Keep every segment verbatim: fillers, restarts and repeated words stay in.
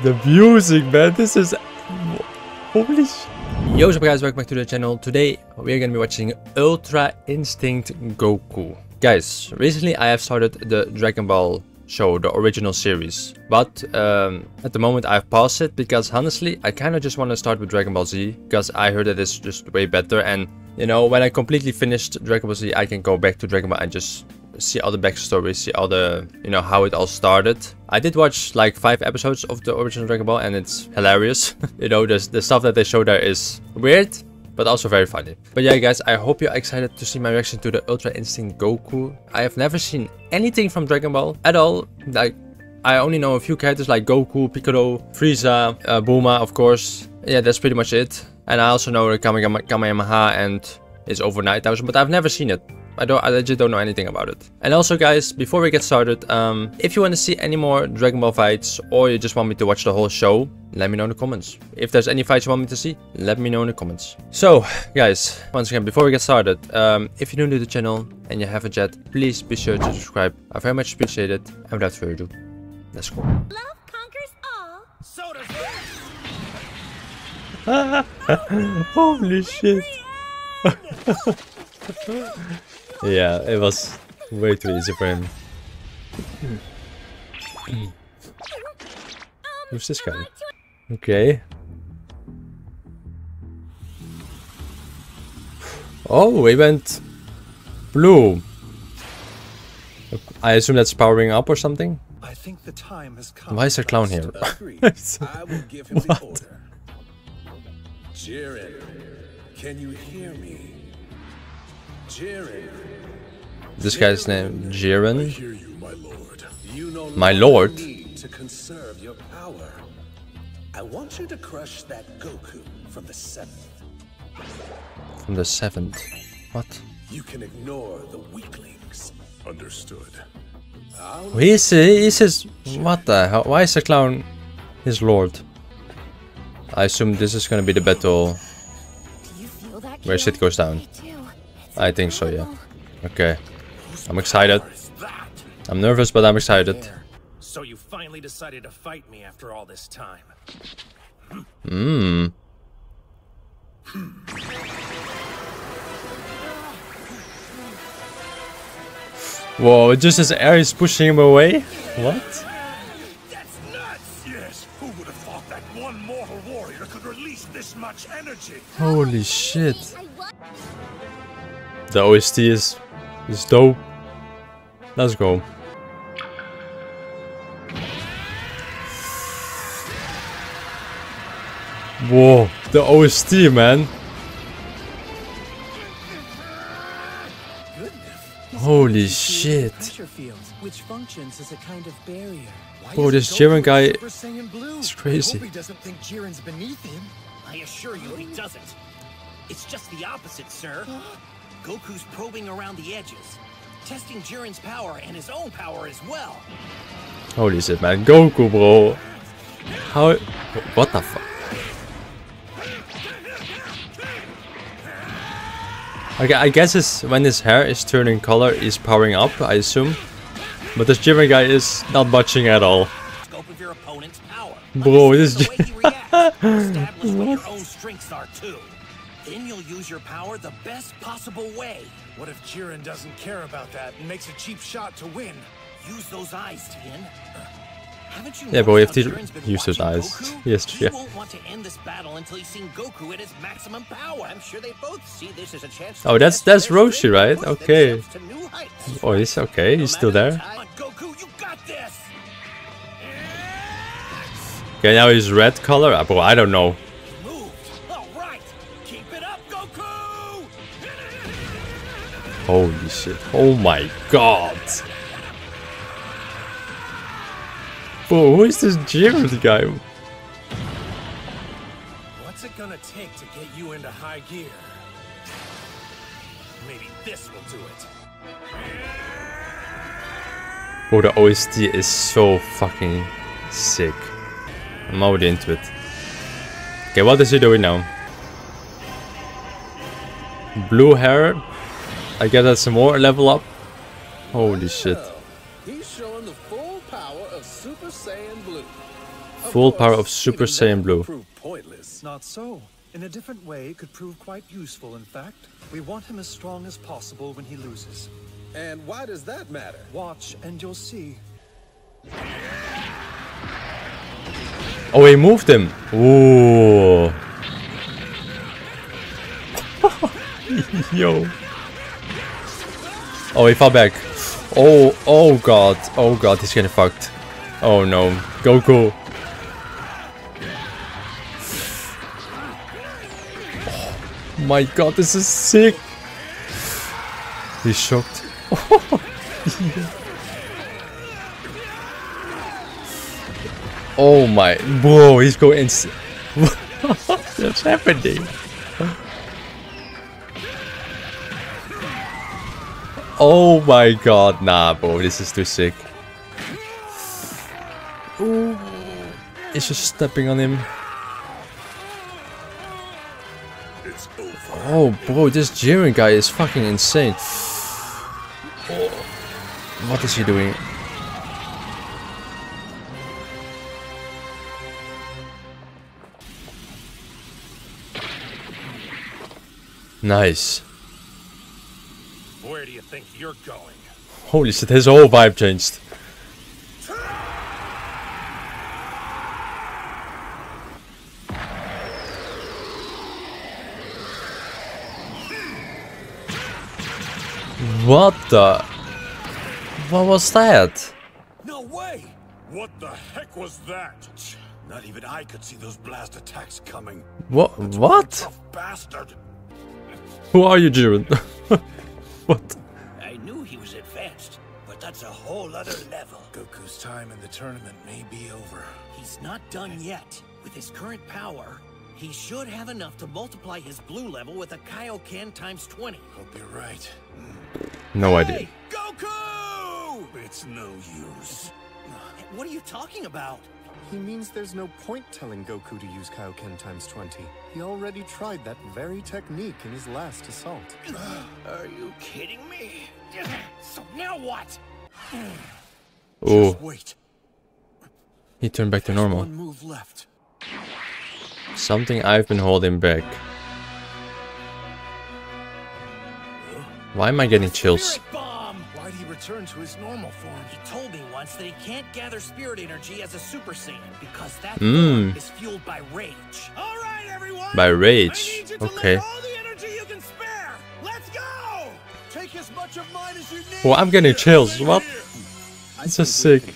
The music, man, this is holy shit. Yo, what's up guys, welcome back to the channel. Today we're gonna be watching Ultra Instinct Goku. Guys, recently I have started the Dragon Ball show, the original series, but um, at the moment I've paused it because honestly I kind of just want to start with Dragon Ball Z because I heard that it's just way better, and you know, when I completely finished Dragon Ball Z I can go back to Dragon Ball and just see all the backstory, see all the, you know, how it all started. I did watch like five episodes of the original Dragon Ball and it's hilarious. You know, the, the stuff that they show there is weird, but also very funny. But yeah guys, I hope you're excited to see my reaction to the Ultra Instinct Goku. I have never seen anything from Dragon Ball at all. Like, I only know a few characters like Goku, Piccolo, Frieza, uh, Bulma of course. Yeah, that's pretty much it. And I also know the Kamehameha and his over nine thousand, but I've never seen it. I don't, I legit don't know anything about it. And also guys, before we get started, um, if you want to see any more Dragon Ball fights or you just want me to watch the whole show, let me know in the comments. If there's any fights you want me to see, let me know in the comments. So guys, once again, before we get started, um, if you're new to the channel and you haven't yet, please be sure to subscribe. I very much appreciate it. And without further ado, let's go. Love conquers all. So does it. Holy shit. Yeah, it was way too easy for him. Who's this guy? Okay. Oh, we went blue. I assume that's powering up or something. I think the time has come. Why is there a clown here? I will give him the order. Jiren, can you hear me? Jiren. This guy's name Jiren. I hear you, my lord. You no my lord. Need to conserve your power. I want you to crush that Goku from the seventh. From the seventh. What? You can ignore the weaklings. Understood. He is he says what the hell? Why is the clown his lord? I assume this is gonna be the battle where shit goes down. I think so, yeah. Okay. I'm excited. I'm nervous, but I'm excited. So you finally decided to fight me after all this time. Hmm. Whoa, just his air is pushing him away? What? That's nuts! Yes, who would have thought that one mortal warrior could release this much energy? Holy shit. The O S T is, is dope. Let's go. Whoa, the O S T, man. Holy shit. Whoa, this Jiren guy is crazy. I assure you he doesn't. It's just the opposite, sir. Goku's probing around the edges, testing Jiren's power and his own power as well. Holy shit, man. Goku, bro. How? What the fuck? Okay, I guess it's when his hair is turning color, he's powering up, I assume. But this Jiren guy is not budging at all. Scope of your opponent's power. Bro, this is the way he reacts. Establish what your own strengths are too. Then you'll use your power the best possible way. What if Jiren doesn't care about that and makes a cheap shot to win? Use those eyes, Tien. Uh, haven't you yeah, boy, if he used his eyes. Yes, he yeah. won't want to end this battle until he's seen Goku at his maximum power. I'm sure they both see this as a chance. Oh, that's that's Roshi, right? Okay. Oh, he's okay. He's still there. Goku, you got this. Okay, now he's red color. Oh, bro, I don't know. Holy shit. Oh my god. Bro, who is this Jiren guy? What's it gonna take to get you into high gear? Maybe this will do it. Bro, the O S T is so fucking sick. I'm already into it. Okay, what is he doing now? Blue hair? I guess that's some more level up. Holy shit. He's showing the full power of Super Saiyan Blue. full power of Super Saiyan Blue. Not so. In a different way, it could prove quite useful, in fact. We want him as strong as possible when he loses. And why does that matter? Watch and you'll see. Oh, he moved him. Ooh. Yo. Oh, he fell back. Oh, oh god. Oh god, he's getting fucked. Oh no. Goku. Oh my god, this is sick. He's shocked. Oh my. Whoa, he's going insane. What's happening? Oh my god, nah bro, this is too sick. Ooh. It's just stepping on him. It's over. Oh bro, this Jiren guy is fucking insane. Oh. What is he doing? Nice. Where do you think you're going? Holy shit, his whole vibe changed. What the? What was that? No way! What the heck was that? Not even I could see those blast attacks coming. What? That's what? Tough bastard. Who are you, Jiren? What? I knew he was advanced, but that's a whole other level. Goku's time in the tournament may be over. He's not done yet. With his current power, he should have enough to multiply his blue level with a Kaioken times twenty. Hope you're right. No hey, idea. Goku! It's no use. What are you talking about? He means there's no point telling Goku to use Kaioken times twenty. He already tried that very technique in his last assault. Are you kidding me? So now what? Oh. Wait. He turned back to normal. One move left. Something I've been holding back. Why am I getting chills? Return to his normal form. He told me once that he can't gather spirit energy as a Super Saiyan because that mm. is fueled by rage. All right, everyone. By rage. I need you to okay. Let all the energy you can spare. Let's go. Take as much of mine as you need. Well, I'm getting chills. What? It's just sick.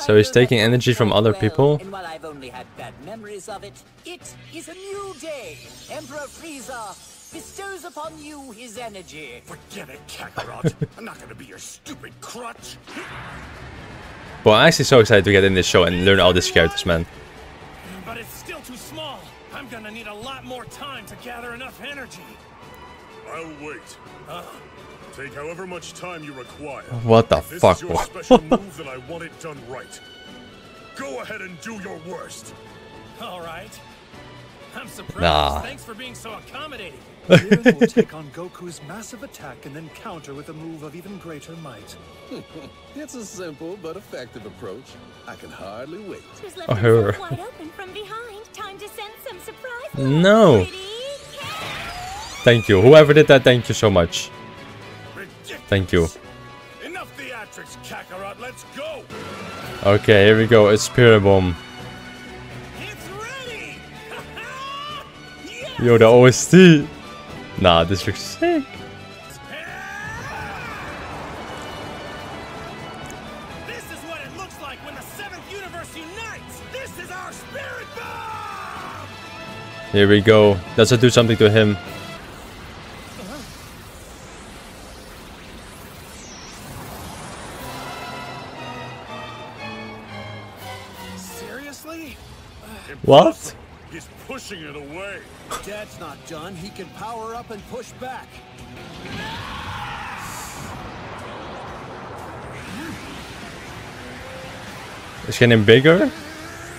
So he's taking energy from other people. And while I've only had bad memories of it, it is a new day. Emperor Frieza bestows upon you his energy. Forget it, Kakarot. I'm not gonna be your stupid crutch. Well, I'm actually so excited to get in this show and learn all these characters, man. But it's still too small. I'm gonna need a lot more time to gather enough energy. I'll wait. Uh, Take however much time you require. What the this fuck? Is your special move and I want it done right. Go ahead and do your worst. All right. I'm surprised. Nah. Thanks for being so accommodating. Jiren will take on Goku's massive attack and then counter with a move of even greater might. It's a simple but effective approach. I can hardly wait. Oh, her. Wide open from behind. Time to send some surprise. No. Thank you. Whoever did that, thank you so much. Ridiculous. Thank you. Enough theatrics, Kakarot. Let's go. Okay, here we go. A Spirit Bomb. Yo, the O S T! Nah, this looks sick! This is what it looks like when the seventh universe unites! This is our Spirit Bomb! Here we go. Does it do something to him? Seriously? What? He's pushing it away. Dad's not done. He can power up and push back. It's getting bigger?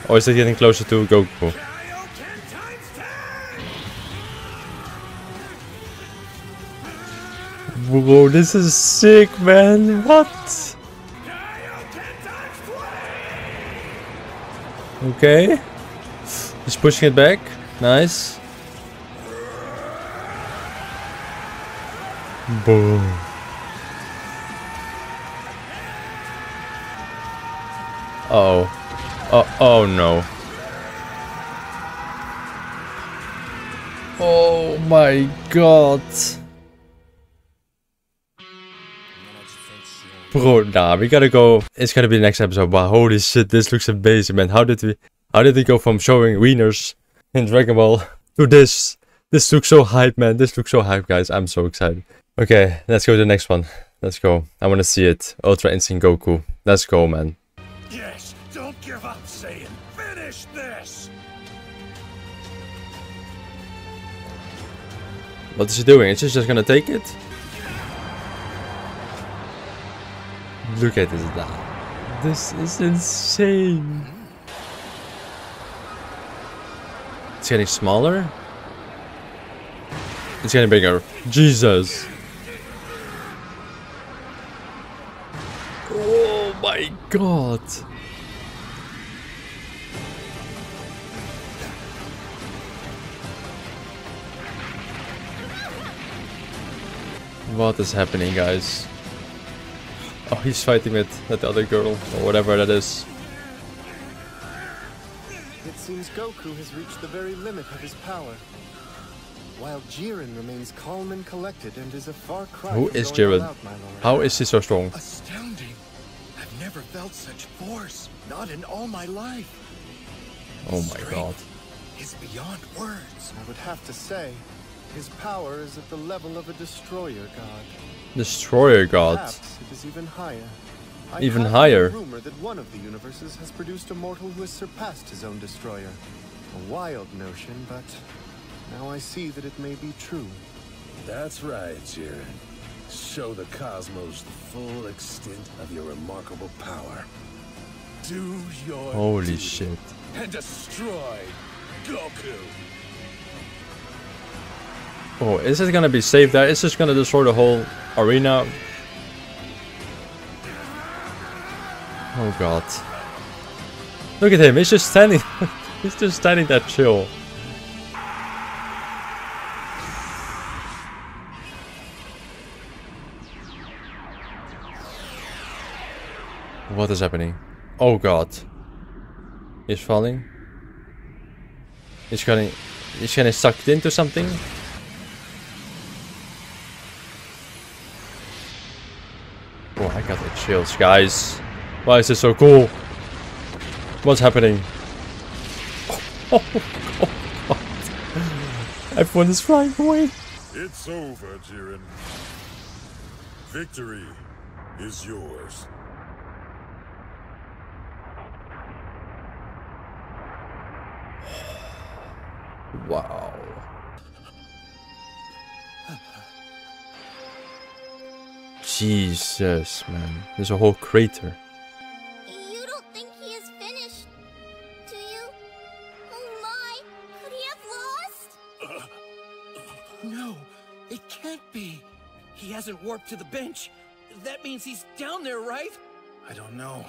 Or is it getting closer to Goku? Whoa, this is sick, man. What? Okay. He's pushing it back. Nice. Boom. Uh-oh. Uh oh no. Oh my god. Bro, nah, we gotta go. It's gotta be the next episode, but holy shit, this looks amazing, man. How did we how did we go from showing wieners in Dragon Ball to this? This looks so hype, man. This looks so hype, guys. I'm so excited. Okay, let's go to the next one. Let's go. I want to see it. Ultra Instinct Goku. Let's go, man. Yes, don't give up, Saiyan. Finish this. What is he doing? Is he just gonna take it? Look at this now. This is insane. It's getting smaller. It's getting bigger. Jesus. Oh my god. What is happening, guys? Oh, he's fighting with that other girl or whatever that is. It seems Goku has reached the very limit of his power, while Jiren remains calm and collected and is a far cry. Who is Jiren? Out, how is he so strong? Astounding! I've never felt such force, not in all my life. Oh my Strength god! Is beyond words. I would have to say, his power is at the level of a Destroyer God. Destroyer God. Perhaps it is even higher. I even higher. Rumor that one of the universes has produced a mortal who has surpassed his own destroyer. A wild notion, but now I see that it may be true. That's right, Jiren. Show the cosmos the full extent of your remarkable power. Do your holy duty shit and destroy Goku. Oh, is it gonna be safe there? Is this gonna destroy the whole arena? Oh god. Look at him, he's just standing. He's just standing there chill. What is happening? Oh god. He's falling. He's getting he's getting sucked into something. Oh, I got the chills, guys. Why is this so cool? What's happening? Oh, oh, God. Everyone is flying away. It's over, Jiren. Victory is yours. Wow. Jesus, man. There's a whole crater. You don't think he is finished, do you? Oh my! Could he have lost? Uh, no, it can't be. He hasn't warped to the bench. That means he's down there, right? I don't know.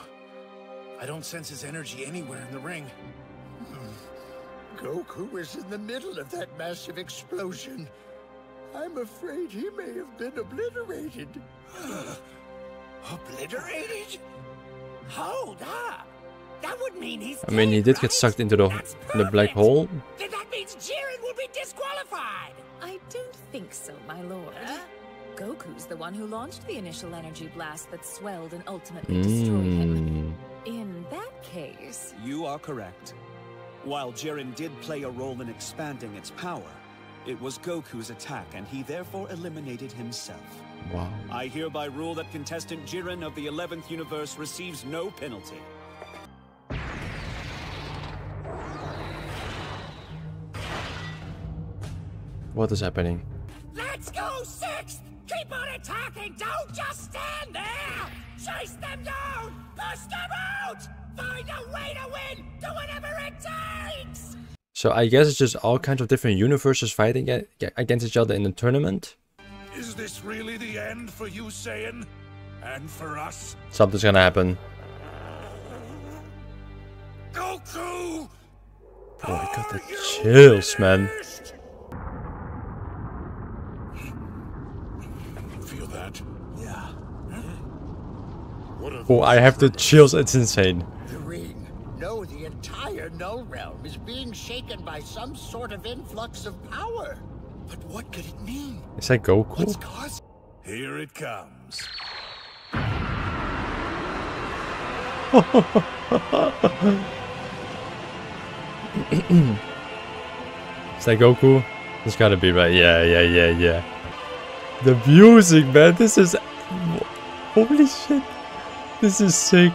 I don't sense his energy anywhere in the ring. Hmm. Goku is in the middle of that massive explosion. I'm afraid he may have been obliterated. Obliterated? Hold up! That would mean he's I mean, he did get sucked into the the black hole. Then that means Jiren will be disqualified! I don't think so, my lord. Huh? Goku's the one who launched the initial energy blast that swelled and ultimately mm. destroyed him. In that case... You are correct. While Jiren did play a role in expanding its power, it was Goku's attack, and he therefore eliminated himself. Wow. I hereby rule that contestant Jiren of the eleventh universe receives no penalty. What is happening? Let's go, Sixth! Keep on attacking! Don't just stand there! Chase them down! Push them out! Find a way to win! Do whatever it takes! So I guess it's just all kinds of different universes fighting against each other in the tournament. Is this really the end for you, Saiyan? And for us? Something's gonna happen. Goku! Bro, I got the chills, man. Feel that? Yeah. Oh, I have the chills. It's insane. The ring. No, the entire Null Realm is being shaken by some sort of influx of power. But what could it mean? Is that Goku? What's causing? Here it comes. Is that Goku? It's gotta be, right? Yeah, yeah, yeah, yeah. The music, man. This is... Holy shit. This is sick.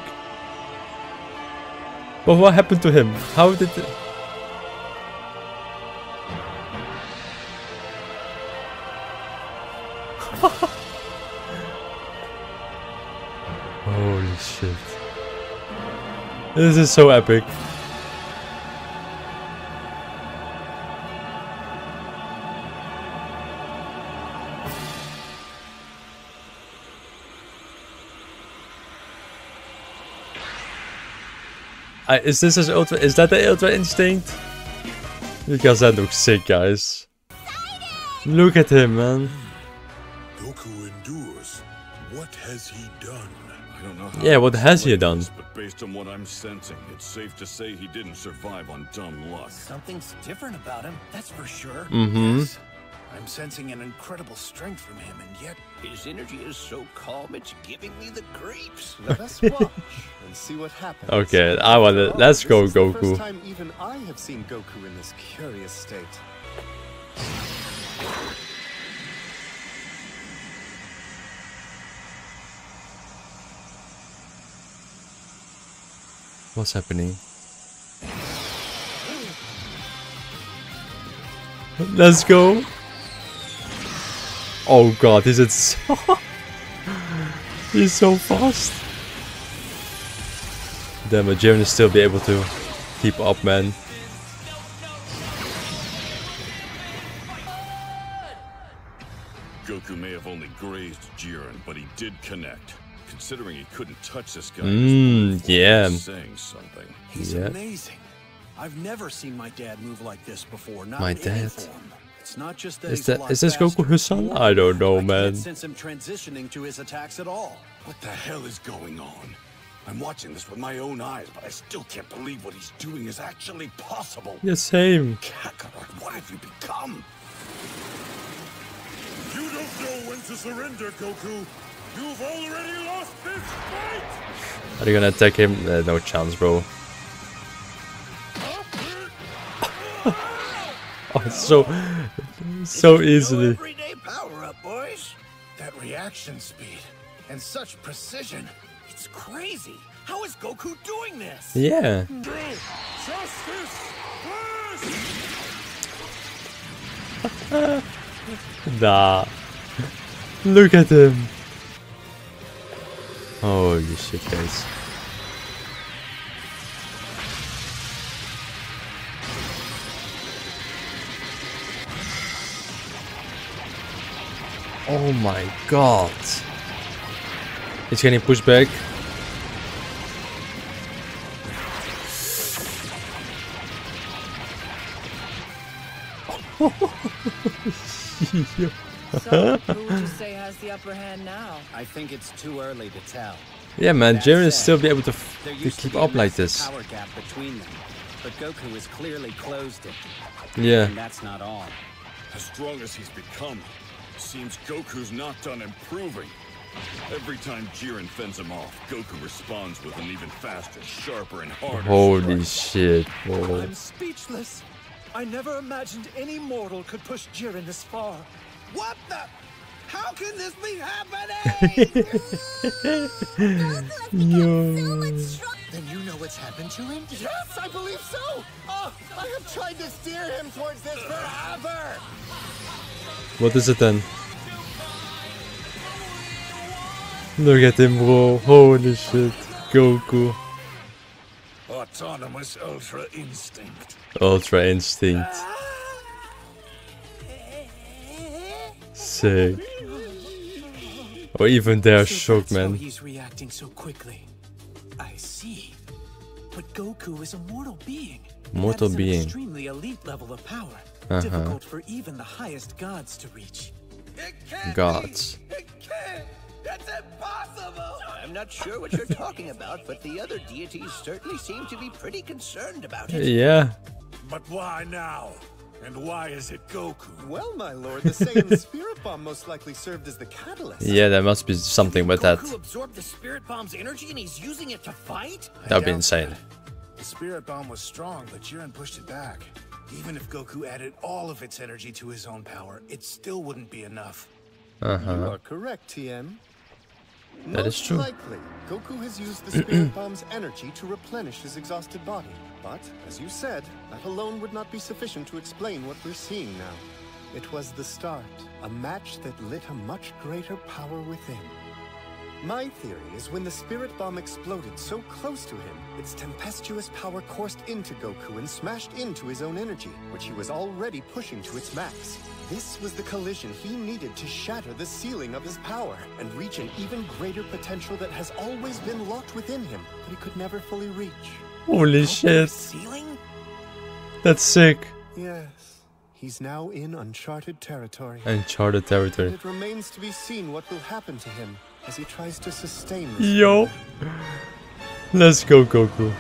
But what happened to him? How did... It... Holy shit. This is so epic. Uh, is this his ultra? Is that the Ultra Instinct? Because that looks sick, guys. Look at him, man. Goku endures. What has he done? I don't know how yeah, what has he done? But based on what I'm sensing, it's safe to say he didn't survive on dumb luck. Something's different about him, that's for sure. Mm-hmm. Yes. I'm sensing an incredible strength from him, and yet his energy is so calm it's giving me the creeps. Let us watch and see what happens. Okay, I want it. Let's go, Goku. This is the first time even I have seen Goku in this curious state. What's happening? Let's go. Oh god, is it so... He's so fast. Damn, but Jiren will still be able to keep up, man. Goku may have only grazed Jiren, but he did connect. Considering he couldn't touch this guy. Mmm, yeah. Saying something. He's yeah. amazing. I've never seen my dad move like this before. Not my dad. It's not just that is, that, is this Goku his son? I don't know, I man. I can't sense him transitioning to his attacks at all. What the hell is going on? I'm watching this with my own eyes, but I still can't believe what he's doing is actually possible. Yeah, same. Kakarot, what have you become? You don't know when to surrender, Goku. You've already lost this fight. Are you gonna attack him? Uh, no chance, bro. Oh, so, so easily. Everyday power up, boys. That reaction speed and such precision. It's crazy. How is Goku doing this? Yeah. Nah. Look at him. Holy shit, guys. Oh my god. It's getting pushed back. So, who would you say has the upper hand now? I think it's too early to tell. Yeah, man, Jiren is still be able to, f to keep up like this. Power gap between them, but Goku has clearly closed it. Yeah. And that's not all. As strong as he's become, seems Goku's not done improving. Every time Jiren fends him off, Goku responds with an even faster, sharper, and harder. Holy strike. Shit! Whoa. I'm speechless. I never imagined any mortal could push Jiren this far. What the? How can this be happening? Yo. So much then you know what's happened to him? Yes, I believe so. Oh, I have tried to steer him towards this forever. What is it then? Look at him, bro. Holy shit. Goku. Autonomous Ultra Instinct. Ultra Instinct. Sick. Or even they're shocked, man. He's reacting so quickly. I see. But Goku is a mortal being. Mortal that is being. An extremely elite level of power. Uh-huh. Difficult for even the highest gods to reach. It can't gods. Be. It can't. That's impossible. I'm not sure what you're talking about, but the other deities certainly seem to be pretty concerned about it. Yeah. But why now? And why is it Goku? Well, my lord, the Saiyan Spirit Bomb most likely served as the catalyst. Yeah, there must be something with Goku that. Absorbed the Spirit Bomb's energy and he's using it to fight? That would be insane. The Spirit Bomb was strong, but Jiren pushed it back. Even if Goku added all of its energy to his own power, it still wouldn't be enough. Uh-huh. You are correct, Tien. That most is true. Likely, Goku has used the Spirit Bomb's energy to replenish his exhausted body. But, as you said, that alone would not be sufficient to explain what we're seeing now. It was the start, a match that lit a much greater power within. My theory is when the Spirit Bomb exploded so close to him, its tempestuous power coursed into Goku and smashed into his own energy, which he was already pushing to its max. This was the collision he needed to shatter the ceiling of his power and reach an even greater potential that has always been locked within him, but he could never fully reach. Holy shit. Ceiling? That's sick. Yes. He's now in uncharted territory. Uncharted territory. And it remains to be seen what will happen to him as he tries to sustain this. Yo. Let's go, Goku.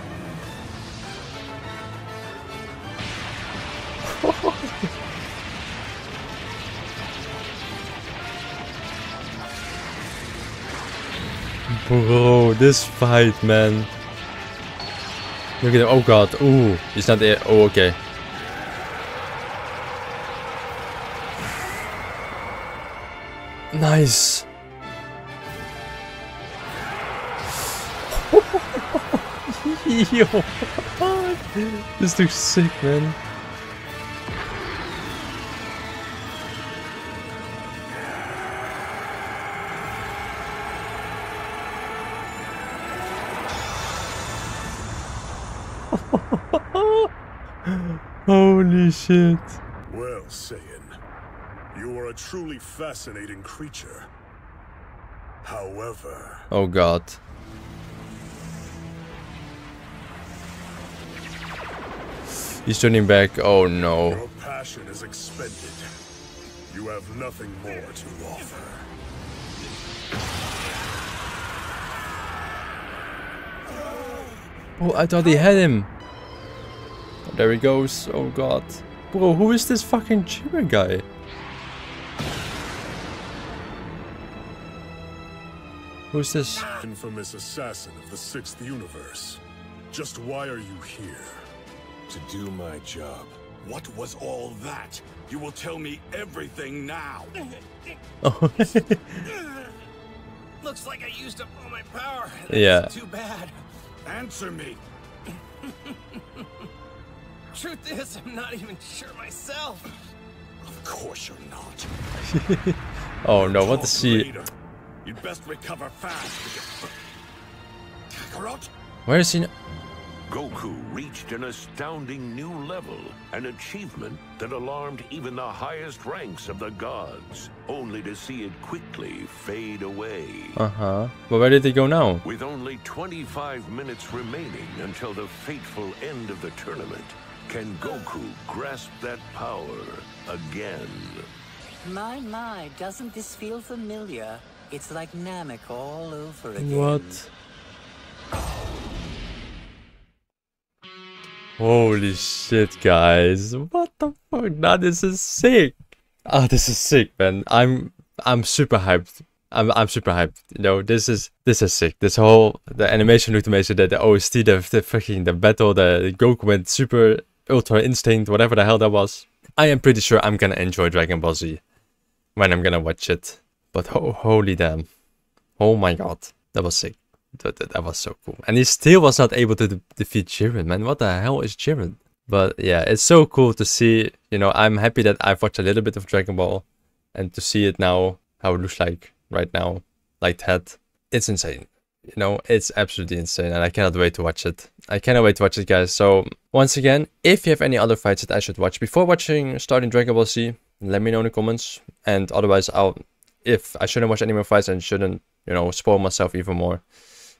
Bro, this fight, man. Look at him. Oh god. Ooh. He's not there. Oh, okay. Nice. Yo. This looks sick, man. Holy shit. Well, Saiyan, you are a truly fascinating creature. However... Oh god. He's turning back. Oh no. Your passion is expended. You have nothing more to offer. Oh, I thought he had him. There he goes. Oh god. Bro, who is this fucking Jiren guy? Who's this? Infamous assassin of the sixth universe. Just why are you here? To do my job. What was all that? You will tell me everything now. Oh. Looks like I used up all my power. That's yeah. Too bad. Answer me. Truth is, I'm not even sure myself. Of course you're not. Oh no, what the shit? You'd best recover fast. Kakarot? Where is he? Goku reached an astounding new level, an achievement that alarmed even the highest ranks of the gods, only to see it quickly fade away. Uh-huh. But where did they go now? With only twenty-five minutes remaining until the fateful end of the tournament, can Goku grasp that power again? My, my, doesn't this feel familiar? It's like Namek all over again. What? Holy shit, guys. What the fuck? Now this is sick. Ah, oh, this is sick, man. I'm I'm super hyped. I'm I'm super hyped. You know, this is this is sick. This whole the animation looked amazing, the, the O S T, the the freaking the battle, the Goku went super Ultra Instinct, whatever the hell that was. I am pretty sure I'm gonna enjoy Dragon Ball Z when I'm gonna watch it. But oh, holy damn. Oh my god. That was sick. That, that, that was so cool. And he still was not able to de defeat Jiren, man. What the hell is Jiren? But yeah, it's so cool to see. You know, I'm happy that I've watched a little bit of Dragon Ball. And to see it now, how it looks like right now, like that. It's insane. You know, it's absolutely insane, and I cannot wait to watch it. I cannot wait to watch it, guys. So, once again, if you have any other fights that I should watch before watching starting Dragon Ball Z, let me know in the comments. And otherwise, I'll if I shouldn't watch any more fights and shouldn't, you know, spoil myself even more,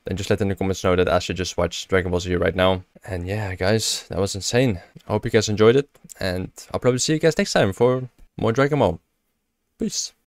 then just let in the comments know that I should just watch Dragon Ball Z right now. And yeah, guys, that was insane. I hope you guys enjoyed it, and I'll probably see you guys next time for more Dragon Ball. Peace.